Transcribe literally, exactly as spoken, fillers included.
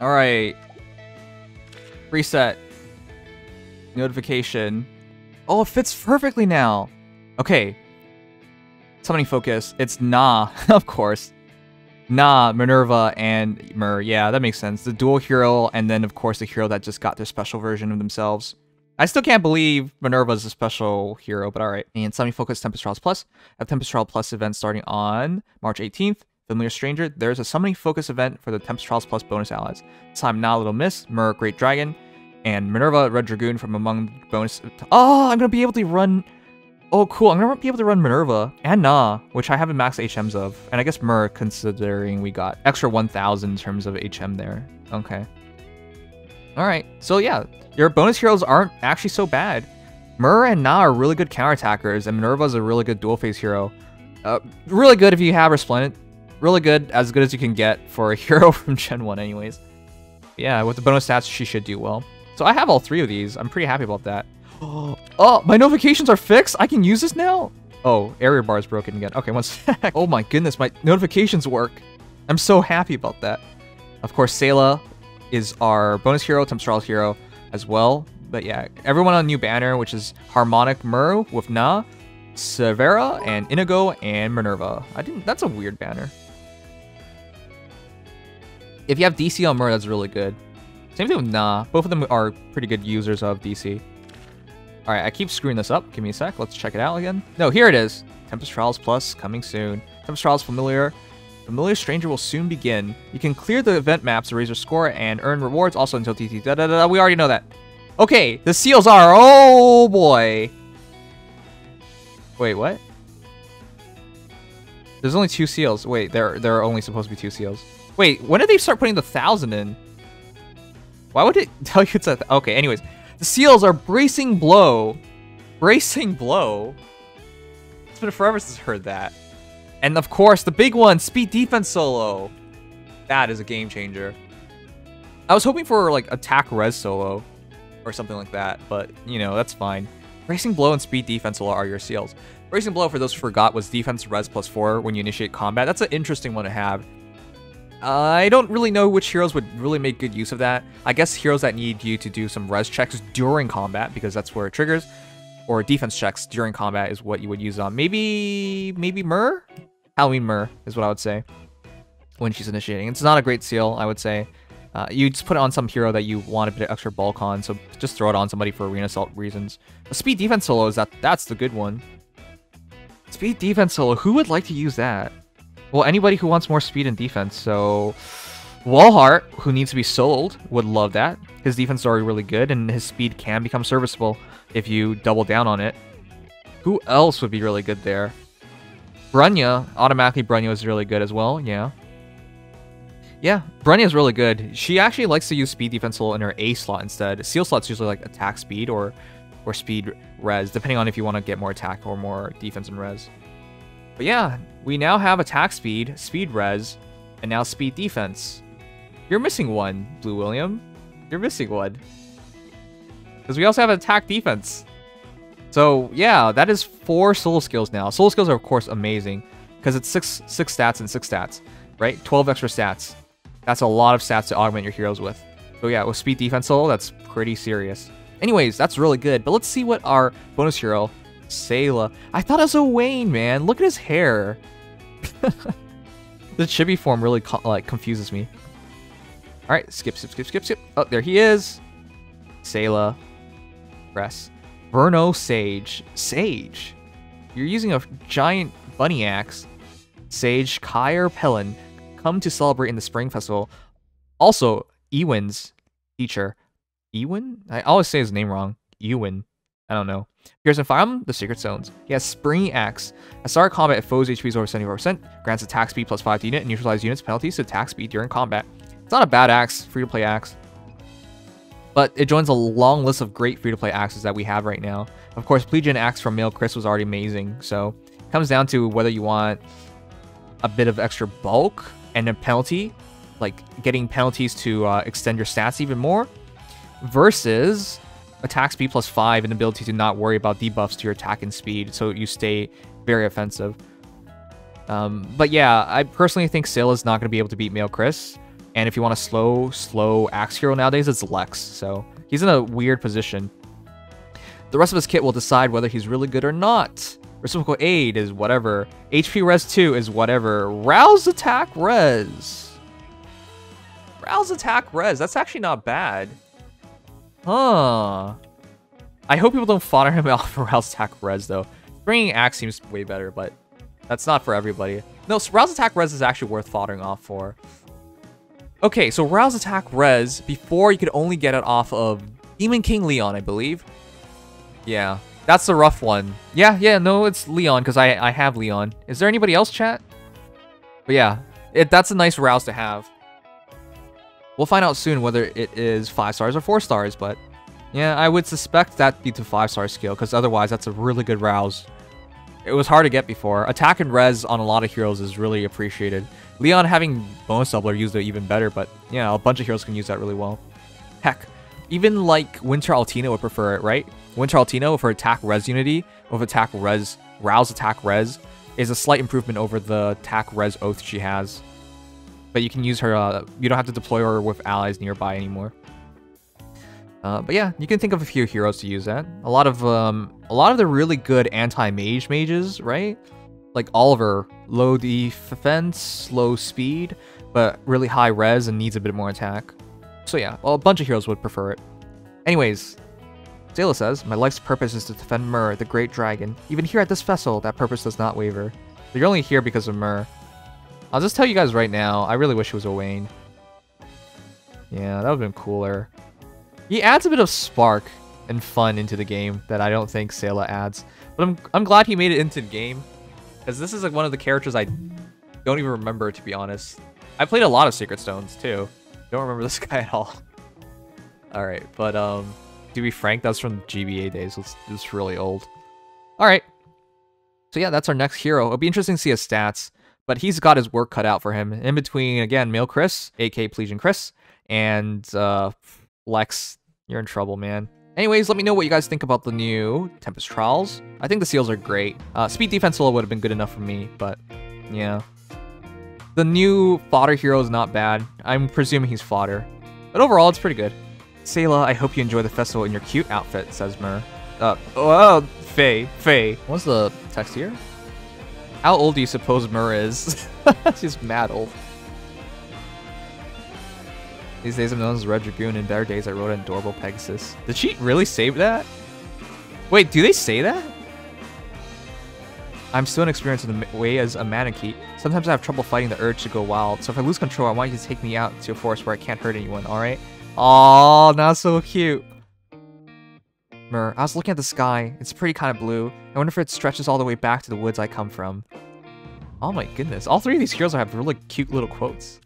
Alright. Reset. Notification. Oh, it fits perfectly now. Okay. Summoning focus. It's Nah, of course. Nah, Minerva, and Myrrh. Yeah, that makes sense. The dual hero, and then, of course, the hero that just got their special version of themselves. I still can't believe Minerva's a special hero, but alright. And Summoning Focus Tempest Trials Plus. At Tempest Trials Plus event starting on March eighteenth. Familiar Stranger, there's a Summoning Focus event for the Tempest Trials Plus bonus allies. This time, Nah, Little Miss, Myrrh, Great Dragon, and Minerva, Red Dragoon from among the bonus... Oh, I'm going to be able to run... Oh, cool. I'm going to be able to run Minerva and Nah, which I haven't maxed H Ms of. And I guess Myrrh, considering we got extra one thousand in terms of H M there. Okay. Alright, so yeah, your bonus heroes aren't actually so bad. Myrrh and Nah are really good counterattackers, and Minerva's a really good dual phase hero. Uh, really good if you have Resplendent. Really good, as good as you can get for a hero from Gen one anyways. Yeah, with the bonus stats, she should do well. So I have all three of these. I'm pretty happy about that. Oh, oh, my notifications are fixed? I can use this now? Oh, area bar is broken again. Okay, one sec. Oh my goodness, my notifications work. I'm so happy about that. Of course, Saleh is our bonus hero, Tempest Trials hero as well. But yeah, everyone on new banner, which is Harmonic Myrrh with Nah, Severa, and Inigo, and Minerva. I didn't, that's a weird banner. If you have D C on Myrrh, that's really good. Same thing with Nah. Both of them are pretty good users of D C. Alright, I keep screwing this up. Give me a sec. Let's check it out again. No, here it is. Tempest Trials Plus coming soon. Tempest Trials Familiar. Familiar Stranger will soon begin. You can clear the event maps to raise your score and earn rewards also until T T. Da, da, da, da. We already know that. Okay, the seals are... Oh, boy. Wait, what? There's only two seals. Wait, there, there are only supposed to be two seals. Wait, when did they start putting the thousand in? Why would it tell you it's a... Okay, anyways. The seals are Bracing Blow. Bracing Blow? It's been forever since I heard that. And of course, the big one, Speed Defense Solo. That is a game changer. I was hoping for, like, Attack Res Solo or something like that, but, you know, that's fine. Bracing Blow and Speed Defense Solo are your seals. Bracing Blow, for those who forgot, was Defense Res plus four when you initiate combat. That's an interesting one to have. I don't really know which heroes would really make good use of that. I guess heroes that need you to do some res checks during combat, because that's where it triggers, or defense checks during combat is what you would use on. Maybe, maybe Myrrh? Halloween Myrrh is what I would say when she's initiating. It's not a great seal, I would say. Uh, you just put it on some hero that you want a bit of extra bulk on, so just throw it on somebody for arena assault reasons. The Speed Defense Solo, is that that's the good one. Speed Defense Solo, who would like to use that? Well, anybody who wants more speed and defense, so... Walhart, who needs to be sold, would love that. His defense is already really good, and his speed can become serviceable if you double down on it. Who else would be really good there? Brunnya. Automatically, Brunnya is really good as well, yeah. Yeah, Brunnya is really good. She actually likes to use Speed Defense Solo in her A slot instead. Seal slot's usually like attack speed or, or speed res, depending on if you want to get more attack or more defense and res. But yeah, we now have attack speed, speed res, and now speed defense. You're missing one, Blue William. You're missing one. Because we also have attack defense. So yeah, that is four solo skills now. Solo skills are of course amazing, because it's six six stats and six stats, right? twelve extra stats. That's a lot of stats to augment your heroes with. So yeah, with speed defense solo, that's pretty serious. Anyways, that's really good. But let's see what our bonus hero... Saleh. I thought it was a Wayne, man. Look at his hair. The chibi form really co like confuses me. All right, skip, skip, skip, skip, skip. Oh, there he is. Saleh. Res. Verno Sage. Sage. You're using a giant bunny axe. Sage Kyre Pelin. Come to celebrate in the Spring Festival. Also, Ewan's teacher. Ewan? I always say his name wrong. Ewan. I don't know. Here's a farm, the Secret Zones. He has Spring Axe. At start of combat, if foes' H P is over seventy-four percent, grants attack speed plus five to unit and neutralize units' penalties to attack speed during combat. It's not a bad axe, free-to-play axe. But it joins a long list of great free-to-play axes that we have right now. Of course, Plegian Axe from Male Chris was already amazing, so it comes down to whether you want a bit of extra bulk and a penalty, like getting penalties to uh, extend your stats even more, versus... attack speed plus five and ability to not worry about debuffs to your attack and speed, so you stay very offensive. Um, but yeah, I personally think Saleh is not going to be able to beat Male Chris. And if you want a slow, slow Axe hero nowadays, it's Lex. So he's in a weird position. The rest of his kit will decide whether he's really good or not. Reciprocal Aid is whatever. H P Res two is whatever. Rouse Attack Res. Rouse Attack Res. That's actually not bad. Huh. I hope people don't fodder him out for Rouse Attack Res, though. Bringing Axe seems way better, but that's not for everybody. No, so Rouse Attack Res is actually worth foddering off for. Okay, so Rouse Attack Res, before you could only get it off of Demon King Leon, I believe. Yeah, that's the rough one. Yeah, yeah, no, it's Leon, because I, I have Leon. Is there anybody else, chat? But yeah, it, that's a nice Rouse to have. We'll find out soon whether it is five stars or four stars, but... yeah, I would suspect that'd be to five star skill, because otherwise that's a really good Rouse. It was hard to get before. Attack and Res on a lot of heroes is really appreciated. Leon having bonus doubler used it even better, but yeah, a bunch of heroes can use that really well. Heck, even like Winter Altina would prefer it, right? Winter Altina with her Attack Res unity, with Attack Res, Rouse Attack Res, is a slight improvement over the Attack Res Oath she has. But you can use her, uh, you don't have to deploy her with allies nearby anymore. Uh, but yeah, you can think of a few heroes to use that. A lot of um, a lot of the really good anti-mage mages, right? Like Oliver, low defense, low speed, but really high res and needs a bit more attack. So yeah, well, a bunch of heroes would prefer it. Anyways, Saleh says, my life's purpose is to defend Myrrh, the great dragon. Even here at this vessel, that purpose does not waver. But you're only here because of Myrrh. I'll just tell you guys right now, I really wish it was a Wayne. Yeah, that would've been cooler. He adds a bit of spark and fun into the game that I don't think Saleh adds. But I'm, I'm glad he made it into the game, because this is like one of the characters I don't even remember, to be honest. I played a lot of Secret Stones, too. Don't remember this guy at all. Alright, but um, to be frank, that's from G B A days. It's, it's really old. Alright. So yeah, that's our next hero. It'll be interesting to see his stats, but he's got his work cut out for him. In between, again, Male Chris, A K Plegian Chris, and... uh. Lex, you're in trouble, man. Anyways, let me know what you guys think about the new Tempest Trials. I think the seals are great. Uh, Speed Defense Solo would have been good enough for me, but yeah. The new fodder hero is not bad. I'm presuming he's fodder. But overall, it's pretty good. Saleh, I hope you enjoy the festival in your cute outfit, says Myrrh. Uh, oh, Faye, Faye. What's the text here? How old do you suppose Myrrh is? She's mad old. These days I'm known as Red Dragoon. In better days I rode an adorable Pegasus. Did she really say that? Wait, do they say that? I'm still inexperienced in the way as a Manakeet. Sometimes I have trouble fighting the urge to go wild. So if I lose control, I want you to take me out to a forest where I can't hurt anyone, alright? Aww, not so cute. Myrrh, I was looking at the sky. It's pretty kind of blue. I wonder if it stretches all the way back to the woods I come from. Oh my goodness. All three of these heroes have really cute little quotes.